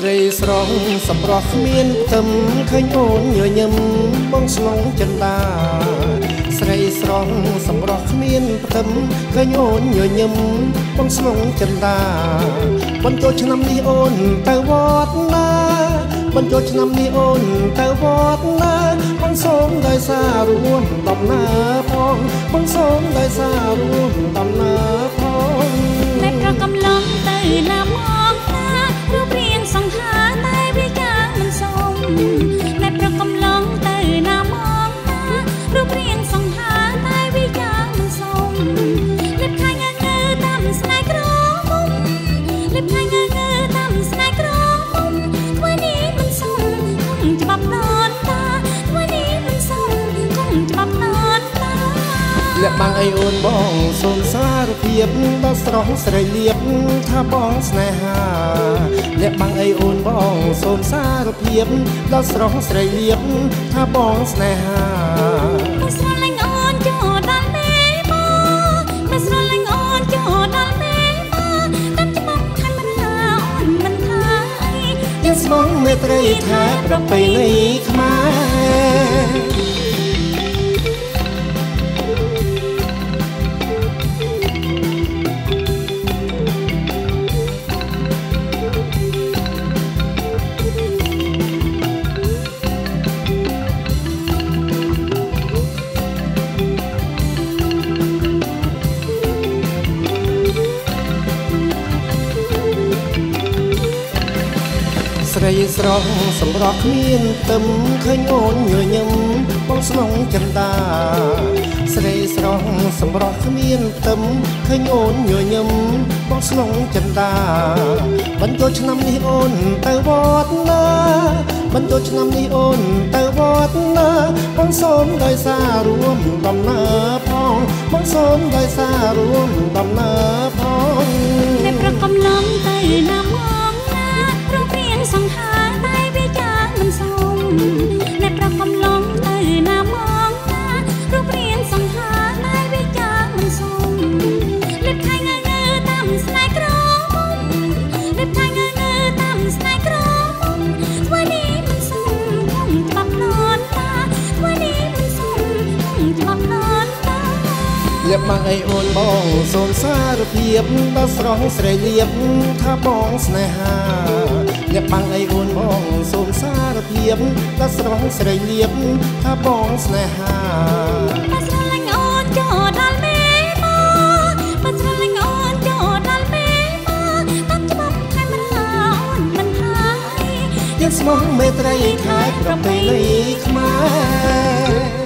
ស្រីស្រងសម្រស់គ្មានផ្ទឹមឃើញអូនញញឹមបងស្នងចិន្តាស្រីស្រងសម្រស់គ្មានផ្ទឹមឃើញអូនញញឹមបងស្នងចិន្តាបញ្ចូលឆ្នាំនេះអូនទៅវត្តណាបញ្ចូលឆ្នាំនេះអូនទៅវត្តណាបងសូមដោយសាររួមដំណើរផងបងសូមដោយសាររួមដំណើរផងតែប្រកំឡងទៅណាមកណារូបរាងសង្ហាតែវាយ៉ាងមិនសមតែប្រកំឡងទៅណាមកណារូបរាងសង្ហាតែវាយ៉ាងមិនសមលេបខាញ់ងើតាមស្នេហ៍ក្រមុំលេបខាញ់ងើតាមស្នេហ៍ក្រមុំធ្វើនេះមិនសមក្នុងច្បាប់ណាและบางไอโอนบ้องส่งสารเพียบบ้องสร้องใส่เลียบถ้าบ้องสนาหาและบางไอโอนบ้องส่งสารเพียบบ้องสร้องใส่เลียบถ้าบ้องสนาหาบ้องสร้องแรงโอนโจดันเบ้บ้องบ้องสร้องแรงโอนโจดันเบ้บ้องตั้งจมขันมันลาอ่อนมันไทยยันสมองเมตรีแทบรับไปในขมาស្រីស្រស់សម្រស់គ្មានផ្ទឹមឃើញអូនញញឹមបងស្នងចិន្តាស្រីស្រស់សម្រស់គ្មានផ្ទឹមឃើញអូនញញឹមបងស្នងចិន្តាបញ្ចូលឆ្នាំនេះអូនទៅវត្តណាបញ្ចូលឆ្នាំនេះអូនទៅវត្តណាបងសូមដោយសាររួមដំណើរផងបងសូមដោយសាររួមដំណើរផងតែប្រកំឡងទៅណាមករូបរាងសង្ហាតែវាយ៉ាងមិនសមអ្នកប្រកំឡងទៅណាមកណារូបរាងសង្ហាតែវាយ៉ាងមិនសមលេបខាញ់ងើតាមស្នេហ៍ក្រមុំលេបខាញ់ងើតាមស្នេហ៍ក្រមុំធ្វើនេះមិនសមក្នុងច្បាប់ណាត់តាធ្វើនេះមិនសមក្នុងច្បាប់ណាត់តាលេបមកអីអូនបងសូមសារភាពដល់ស្រស់ស្រីលៀបថាបងស្នេហាអ្នកបាំងអីអូនបងសូមសារភាពដល់ស្រស់ស្រីលៀបថាបងស្នេហាបងស្រឡាញ់អូនចូលដល់មេបងបងស្រឡាញ់អូនចូលដល់មេបងតាមច្បាប់ខែមិនឡាអូនមិនហើយយើងស្មោះមេត្រីខែប្រពៃលីខ្មែរ